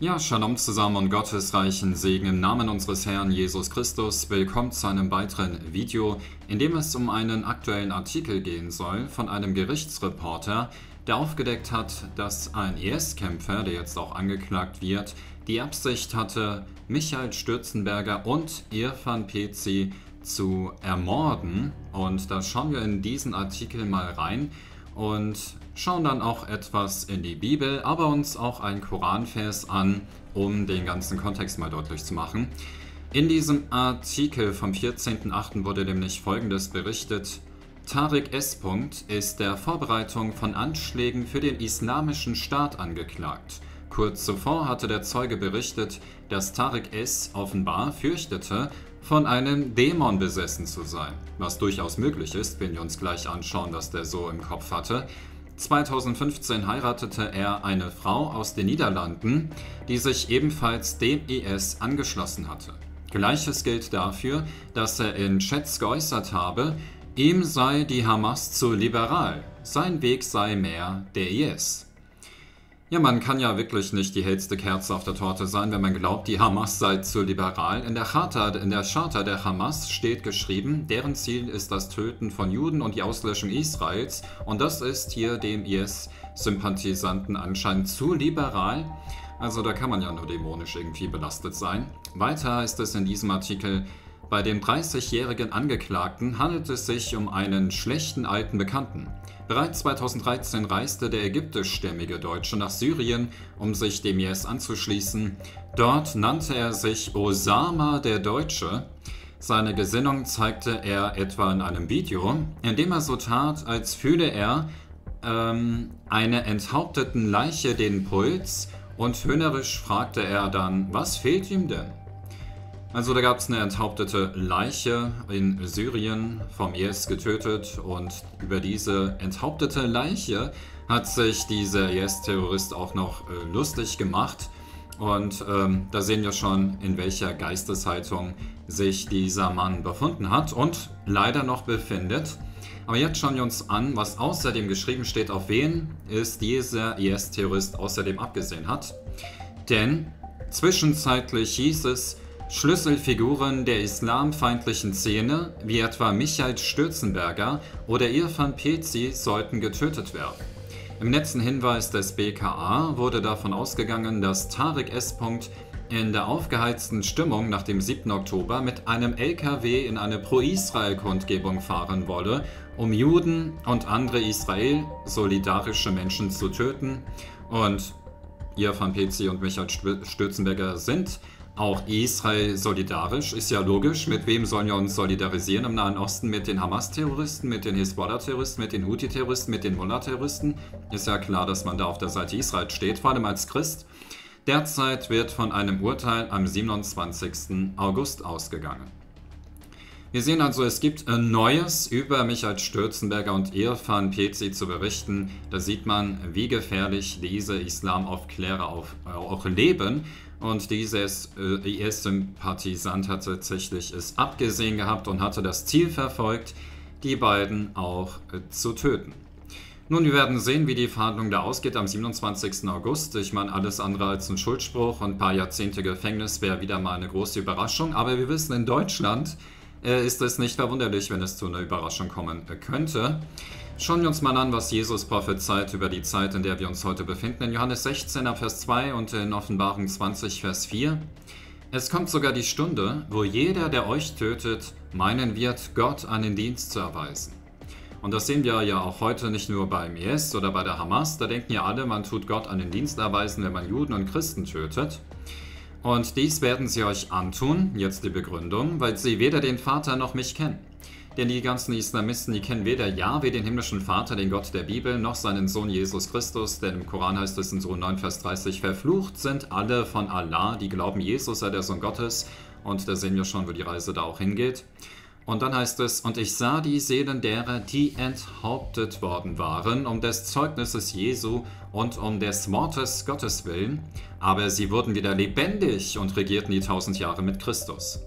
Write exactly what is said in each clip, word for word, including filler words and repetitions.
Ja, Shalom zusammen und gottesreichen Segen im Namen unseres Herrn Jesus Christus. Willkommen zu einem weiteren Video, in dem es um einen aktuellen Artikel gehen soll von einem Gerichtsreporter, der aufgedeckt hat, dass ein I S-Kämpfer, der jetzt auch angeklagt wird, die Absicht hatte, Michael Stürzenberger und Irfan Peci zu ermorden. Und da schauen wir in diesen Artikel mal rein und schauen dann auch etwas in die Bibel, aber uns auch einen Koranvers an, um den ganzen Kontext mal deutlich zu machen. In diesem Artikel vom vierzehnten achten wurde nämlich Folgendes berichtet. Tarek S. ist der Vorbereitung von Anschlägen für den Islamischen Staat angeklagt. Kurz zuvor hatte der Zeuge berichtet, dass Tarek S. offenbar fürchtete, von einem Dämon besessen zu sein, was durchaus möglich ist, wenn wir uns gleich anschauen, was der so im Kopf hatte. zweitausendfünfzehn heiratete er eine Frau aus den Niederlanden, die sich ebenfalls dem I S angeschlossen hatte. Gleiches gilt dafür, dass er in Chats geäußert habe, ihm sei die Hamas zu liberal, sein Weg sei mehr der I S. Ja, man kann ja wirklich nicht die hellste Kerze auf der Torte sein, wenn man glaubt, die Hamas sei zu liberal. In der Charta, in der Charta der Hamas steht geschrieben, deren Ziel ist das Töten von Juden und die Auslöschung Israels. Und das ist hier dem I S-Sympathisanten anscheinend zu liberal. Also da kann man ja nur dämonisch irgendwie belastet sein. Weiter heißt es in diesem Artikel, bei dem dreißigjährigen Angeklagten handelt es sich um einen schlechten alten Bekannten. Bereits zweitausenddreizehn reiste der ägyptischstämmige Deutsche nach Syrien, um sich dem I S anzuschließen. Dort nannte er sich Osama der Deutsche. Seine Gesinnung zeigte er etwa in einem Video, in dem er so tat, als fühle er ähm, einer enthaupteten Leiche den Puls, und höhnerisch fragte er dann, was fehlt ihm denn? Also da gab es eine enthauptete Leiche in Syrien, vom I S getötet, und über diese enthauptete Leiche hat sich dieser I S-Terrorist auch noch äh, lustig gemacht, und ähm, da sehen wir schon, in welcher Geisteshaltung sich dieser Mann befunden hat und leider noch befindet. Aber jetzt schauen wir uns an, was außerdem geschrieben steht, auf wen es dieser I S-Terrorist außerdem abgesehen hat. Denn zwischenzeitlich hieß es, Schlüsselfiguren der islamfeindlichen Szene, wie etwa Michael Stürzenberger oder Irfan Peci, sollten getötet werden. Im letzten Hinweis des B K A wurde davon ausgegangen, dass Tarek S. in der aufgeheizten Stimmung nach dem siebten Oktober mit einem L K W in eine Pro-Israel-Kundgebung fahren wolle, um Juden und andere Israel-solidarische Menschen zu töten. Und Irfan Peci und Michael Stürzenberger sind auch Israel solidarisch, ist ja logisch. Mit wem sollen wir uns solidarisieren im Nahen Osten? Mit den Hamas-Terroristen, mit den Hisbollah-Terroristen, mit den Houthi-Terroristen, mit den Mullah-Terroristen? Ist ja klar, dass man da auf der Seite Israel steht, vor allem als Christ. Derzeit wird von einem Urteil am siebenundzwanzigsten August ausgegangen. Wir sehen also, es gibt Neues über Michael Stürzenberger und Irfan Peci zu berichten. Da sieht man, wie gefährlich diese Islamaufklärer auf, äh, auch leben. Und dieses äh, I S-Sympathisant hat tatsächlich es abgesehen gehabt und hatte das Ziel verfolgt, die beiden auch äh, zu töten. Nun, wir werden sehen, wie die Verhandlung da ausgeht am siebenundzwanzigsten August. Ich meine, alles andere als ein Schuldspruch und ein paar Jahrzehnte Gefängnis wäre wieder mal eine große Überraschung. Aber wir wissen, in Deutschland äh, ist es nicht verwunderlich, wenn es zu einer Überraschung kommen äh, könnte. Schauen wir uns mal an, was Jesus prophezeit über die Zeit, in der wir uns heute befinden. In Johannes sechzehn, Vers zwei und in Offenbarung zwanzig, Vers vier. Es kommt sogar die Stunde, wo jeder, der euch tötet, meinen wird, Gott einen Dienst zu erweisen. Und das sehen wir ja auch heute nicht nur beim I S oder bei der Hamas. Da denken ja alle, man tut Gott einen Dienst erweisen, wenn man Juden und Christen tötet. Und dies werden sie euch antun, jetzt die Begründung, weil sie weder den Vater noch mich kennen. Denn die ganzen Islamisten, die kennen weder Jahwe, den himmlischen Vater, den Gott der Bibel, noch seinen Sohn Jesus Christus, denn im Koran heißt es in Sohn neun, Vers dreißig, verflucht sind alle von Allah, die glauben, Jesus sei der Sohn Gottes. Und da sehen wir schon, wo die Reise da auch hingeht. Und dann heißt es, und ich sah die Seelen derer, die enthauptet worden waren, um des Zeugnisses Jesu und um des Wortes Gottes willen, aber sie wurden wieder lebendig und regierten die tausend Jahre mit Christus.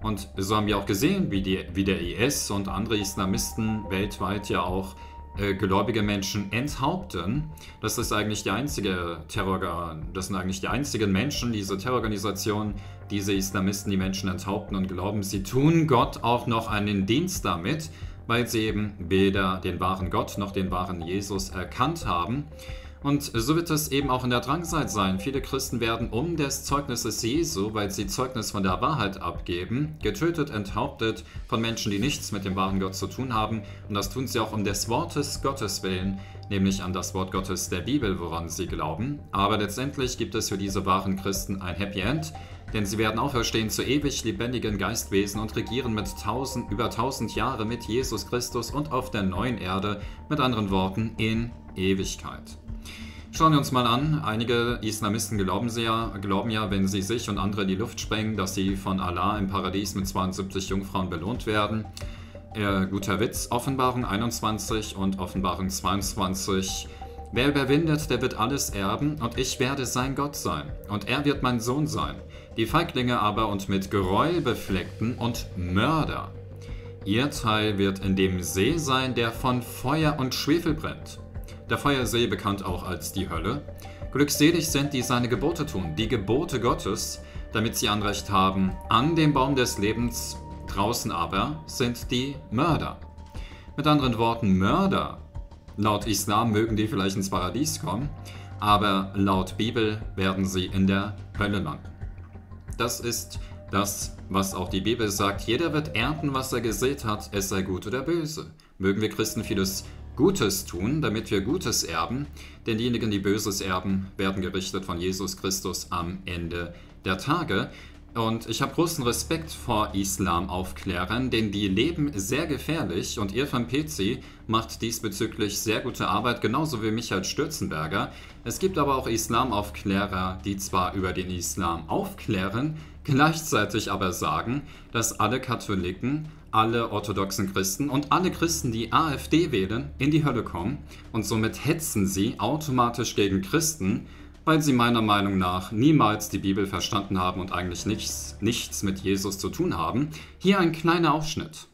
Und so haben wir auch gesehen, wie, die, wie der I S und andere Islamisten weltweit ja auch äh, gläubige Menschen enthaupten. Das ist eigentlich die einzige Terror, das sind eigentlich die einzigen Menschen, diese Terrororganisationen, diese Islamisten, die Menschen enthaupten und glauben, sie tun Gott auch noch einen Dienst damit, weil sie eben weder den wahren Gott noch den wahren Jesus erkannt haben. Und so wird es eben auch in der Drangsal sein. Viele Christen werden um des Zeugnisses Jesu, weil sie Zeugnis von der Wahrheit abgeben, getötet, enthauptet von Menschen, die nichts mit dem wahren Gott zu tun haben. Und das tun sie auch um des Wortes Gottes willen, nämlich an das Wort Gottes der Bibel, woran sie glauben. Aber letztendlich gibt es für diese wahren Christen ein Happy End, denn sie werden auferstehen zu ewig lebendigen Geistwesen und regieren mit tausend, über tausend Jahre mit Jesus Christus und auf der neuen Erde, mit anderen Worten, in Ewigkeit. Schauen wir uns mal an, einige Islamisten glauben, sie ja, glauben ja, wenn sie sich und andere in die Luft sprengen, dass sie von Allah im Paradies mit zweiundsiebzig Jungfrauen belohnt werden. Äh, guter Witz, Offenbarung einundzwanzig und Offenbarung zweiundzwanzig. Wer überwindet, der wird alles erben, und ich werde sein Gott sein, und er wird mein Sohn sein. Die Feiglinge aber und mit Gräuel befleckten und Mörder. Ihr Teil wird in dem See sein, der von Feuer und Schwefel brennt. Der Feuersee, bekannt auch als die Hölle. Glückselig sind, die seine Gebote tun, die Gebote Gottes, damit sie Anrecht haben an dem Baum des Lebens. Draußen aber sind die Mörder. Mit anderen Worten, Mörder. Laut Islam mögen die vielleicht ins Paradies kommen, aber laut Bibel werden sie in der Hölle landen. Das ist das, was auch die Bibel sagt. Jeder wird ernten, was er gesät hat, es sei gut oder böse. Mögen wir Christen vieles Gutes tun, damit wir Gutes erben, denn diejenigen, die Böses erben, werden gerichtet von Jesus Christus am Ende der Tage. Und ich habe großen Respekt vor Islamaufklärern, denn die leben sehr gefährlich, und Irfan Peci macht diesbezüglich sehr gute Arbeit, genauso wie Michael Stürzenberger. Es gibt aber auch Islamaufklärer, die zwar über den Islam aufklären, gleichzeitig aber sagen, dass alle Katholiken, alle orthodoxen Christen und alle Christen, die AfD wählen, in die Hölle kommen, und somit hetzen sie automatisch gegen Christen, weil sie meiner Meinung nach niemals die Bibel verstanden haben und eigentlich nichts, nichts mit Jesus zu tun haben. Hier ein kleiner Aufschnitt.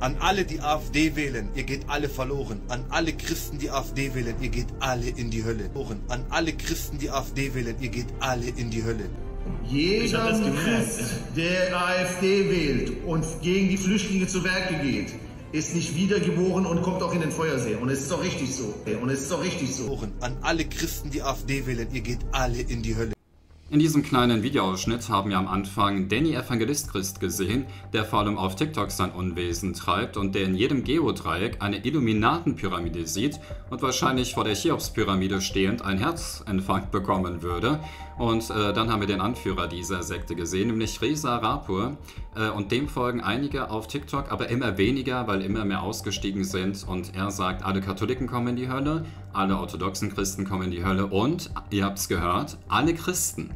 An alle, die AfD wählen, ihr geht alle verloren. An alle Christen, die AfD wählen, ihr geht alle in die Hölle. An alle Christen, die AfD wählen, ihr geht alle in die Hölle. Jeder Christ, der AfD wählt und gegen die Flüchtlinge zu Werke geht, ist nicht wiedergeboren und kommt auch in den Feuersee. Und es ist doch richtig so. Und es ist doch richtig so. An alle Christen, die AfD wählen, ihr geht alle in die Hölle. In diesem kleinen Videoausschnitt haben wir am Anfang Danny Evangelist Christ gesehen, der vor allem auf TikTok sein Unwesen treibt und der in jedem Geodreieck eine Illuminatenpyramide sieht und wahrscheinlich vor der Cheops-Pyramide stehend einen Herzinfarkt bekommen würde. Und äh, dann haben wir den Anführer dieser Sekte gesehen, nämlich Reza Rapur, äh, und dem folgen einige auf TikTok, aber immer weniger, weil immer mehr ausgestiegen sind, und er sagt, alle Katholiken kommen in die Hölle, alle orthodoxen Christen kommen in die Hölle und, ihr habt's gehört, alle Christen,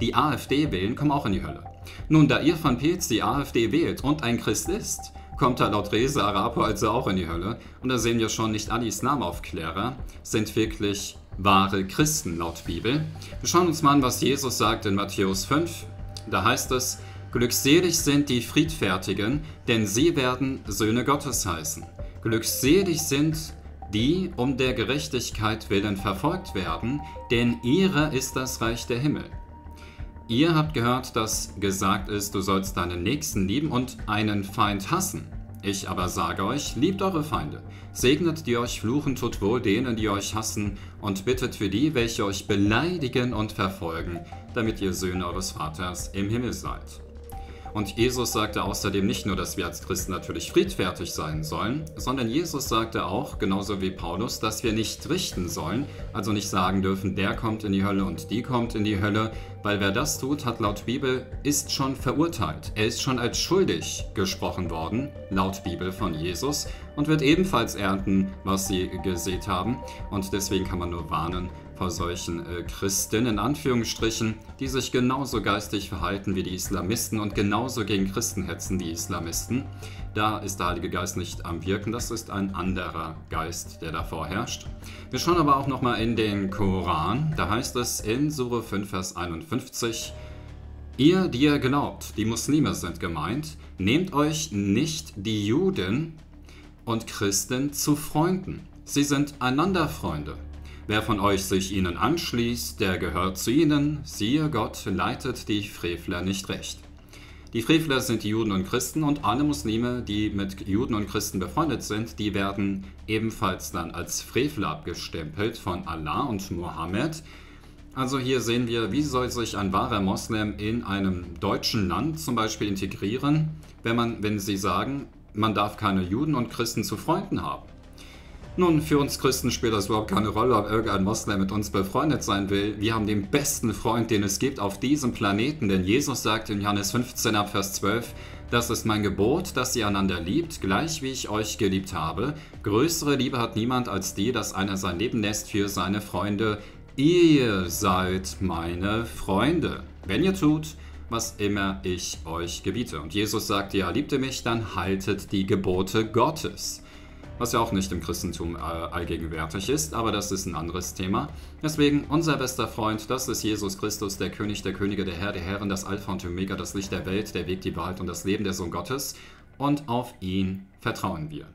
die AfD wählen, kommen auch in die Hölle. Nun, da Irfan Peci die AfD wählt und ein Christ ist, kommt er laut Reza Rapur also auch in die Hölle. Und da sehen wir schon, nicht alle Islamaufklärer sind wirklich wahre Christen laut Bibel. Wir schauen uns mal an, was Jesus sagt in Matthäus fünf. Da heißt es, glückselig sind die Friedfertigen, denn sie werden Söhne Gottes heißen. Glückselig sind die um der Gerechtigkeit willen verfolgt werden, denn ihrer ist das Reich der Himmel. Ihr habt gehört, dass gesagt ist, du sollst deinen Nächsten lieben und einen Feind hassen. Ich aber sage euch, liebt eure Feinde, segnet die euch fluchen, tut wohl denen, die euch hassen, und bittet für die, welche euch beleidigen und verfolgen, damit ihr Söhne eures Vaters im Himmel seid. Und Jesus sagte außerdem nicht nur, dass wir als Christen natürlich friedfertig sein sollen, sondern Jesus sagte auch, genauso wie Paulus, dass wir nicht richten sollen, also nicht sagen dürfen, der kommt in die Hölle und die kommt in die Hölle, weil wer das tut, hat laut Bibel, ist schon verurteilt. Er ist schon als schuldig gesprochen worden, laut Bibel von Jesus, und wird ebenfalls ernten, was sie gesät haben. Und deswegen kann man nur warnen vor solchen äh, Christen, in Anführungsstrichen, die sich genauso geistig verhalten wie die Islamisten und genauso gegen Christen hetzen die Islamisten. Da ist der Heilige Geist nicht am Wirken, das ist ein anderer Geist, der davor herrscht. Wir schauen aber auch nochmal in den Koran, da heißt es in Sure fünf, Vers einundfünfzig, ihr, die ihr glaubt, die Muslime sind gemeint, nehmt euch nicht die Juden, und Christen zu Freunden. Sie sind einander Freunde. Wer von euch sich ihnen anschließt, der gehört zu ihnen. Siehe, Gott leitet die Frevler nicht recht. Die Frevler sind die Juden und Christen, und alle Muslime, die mit Juden und Christen befreundet sind, die werden ebenfalls dann als Frevler abgestempelt von Allah und Mohammed. Also hier sehen wir, wie soll sich ein wahrer Moslem in einem deutschen Land zum Beispiel integrieren, wenn, man, wenn sie sagen, man darf keine Juden und Christen zu Freunden haben. Nun, für uns Christen spielt das überhaupt keine Rolle, ob irgendein Moslem mit uns befreundet sein will. Wir haben den besten Freund, den es gibt auf diesem Planeten, denn Jesus sagt in Johannes fünfzehn ab Vers zwölf, das ist mein Gebot, dass ihr einander liebt, gleich wie ich euch geliebt habe. Größere Liebe hat niemand als die, dass einer sein Leben lässt für seine Freunde. Ihr seid meine Freunde, wenn ihr tut, was immer ich euch gebiete. Und Jesus sagt, ja, liebt ihr mich, dann haltet die Gebote Gottes. Was ja auch nicht im Christentum allgegenwärtig ist, aber das ist ein anderes Thema. Deswegen, unser bester Freund, das ist Jesus Christus, der König, der Könige, der Herr, der Herren, das Alpha und Omega, das Licht der Welt, der Weg, die Wahrheit und das Leben, der Sohn Gottes. Und auf ihn vertrauen wir.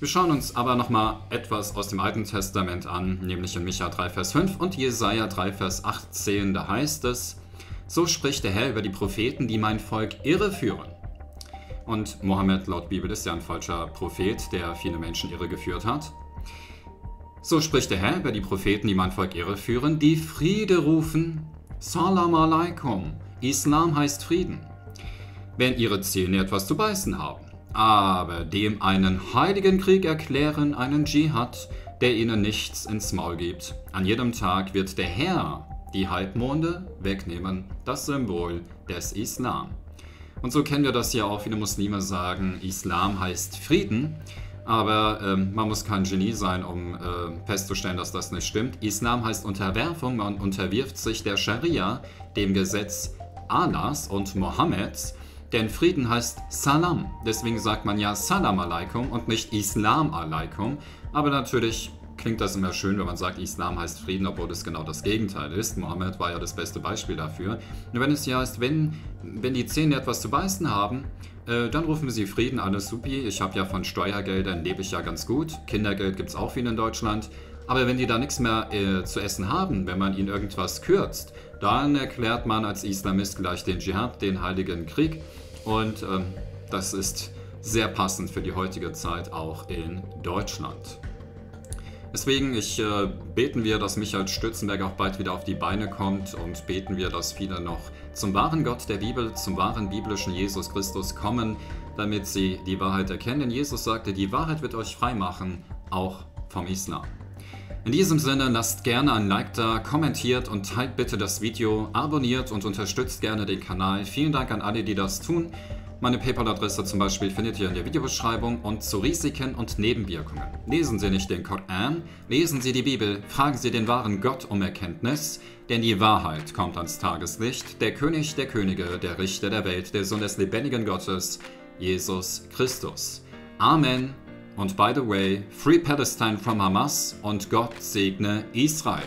Wir schauen uns aber nochmal etwas aus dem Alten Testament an, nämlich in Micha drei Vers fünf und Jesaja drei Vers achtzehn, da heißt es, so spricht der Herr über die Propheten, die mein Volk irreführen. Und Mohammed laut Bibel ist ja ein falscher Prophet, der viele Menschen irregeführt hat. So spricht der Herr über die Propheten, die mein Volk irreführen, die Friede rufen, Salam Alaikum, Islam heißt Frieden, wenn ihre Zähne etwas zu beißen haben. Aber dem einen heiligen Krieg erklären, einen Dschihad, der ihnen nichts ins Maul gibt. An jedem Tag wird der Herr die Halbmonde wegnehmen, das Symbol des Islam. Und so kennen wir das ja auch, viele Muslime sagen, Islam heißt Frieden, aber ähm, man muss kein Genie sein, um äh, festzustellen, dass das nicht stimmt. Islam heißt Unterwerfung, man unterwirft sich der Scharia, dem Gesetz Allahs und Mohammeds. Denn Frieden heißt Salam, deswegen sagt man ja Salam Alaikum und nicht Islam Alaikum. Aber natürlich klingt das immer schön, wenn man sagt, Islam heißt Frieden, obwohl es genau das Gegenteil ist. Mohammed war ja das beste Beispiel dafür. Nur wenn es ja heißt, wenn, wenn die Zähne etwas zu beißen haben, äh, dann rufen sie Frieden, alles supi. Ich habe ja von Steuergeldern, lebe ich ja ganz gut. Kindergeld gibt es auch viel in Deutschland. Aber wenn die da nichts mehr äh, zu essen haben, wenn man ihnen irgendwas kürzt, dann erklärt man als Islamist gleich den Dschihad, den Heiligen Krieg. Und ähm, das ist sehr passend für die heutige Zeit auch in Deutschland. Deswegen ich, äh, beten wir, dass Michael Stürzenberger auch bald wieder auf die Beine kommt und beten wir, dass viele noch zum wahren Gott der Bibel, zum wahren biblischen Jesus Christus kommen, damit sie die Wahrheit erkennen. Jesus sagte, die Wahrheit wird euch frei machen, auch vom Islam. In diesem Sinne, lasst gerne ein Like da, kommentiert und teilt bitte das Video, abonniert und unterstützt gerne den Kanal. Vielen Dank an alle, die das tun. Meine PayPal-Adresse zum Beispiel findet ihr in der Videobeschreibung. Und zu Risiken und Nebenwirkungen. Lesen Sie nicht den Koran, lesen Sie die Bibel, fragen Sie den wahren Gott um Erkenntnis, denn die Wahrheit kommt ans Tageslicht. Der König der Könige, der Richter der Welt, der Sohn des lebendigen Gottes, Jesus Christus. Amen. Und by the way, Free Palestine from Hamas und Gott segne Israel.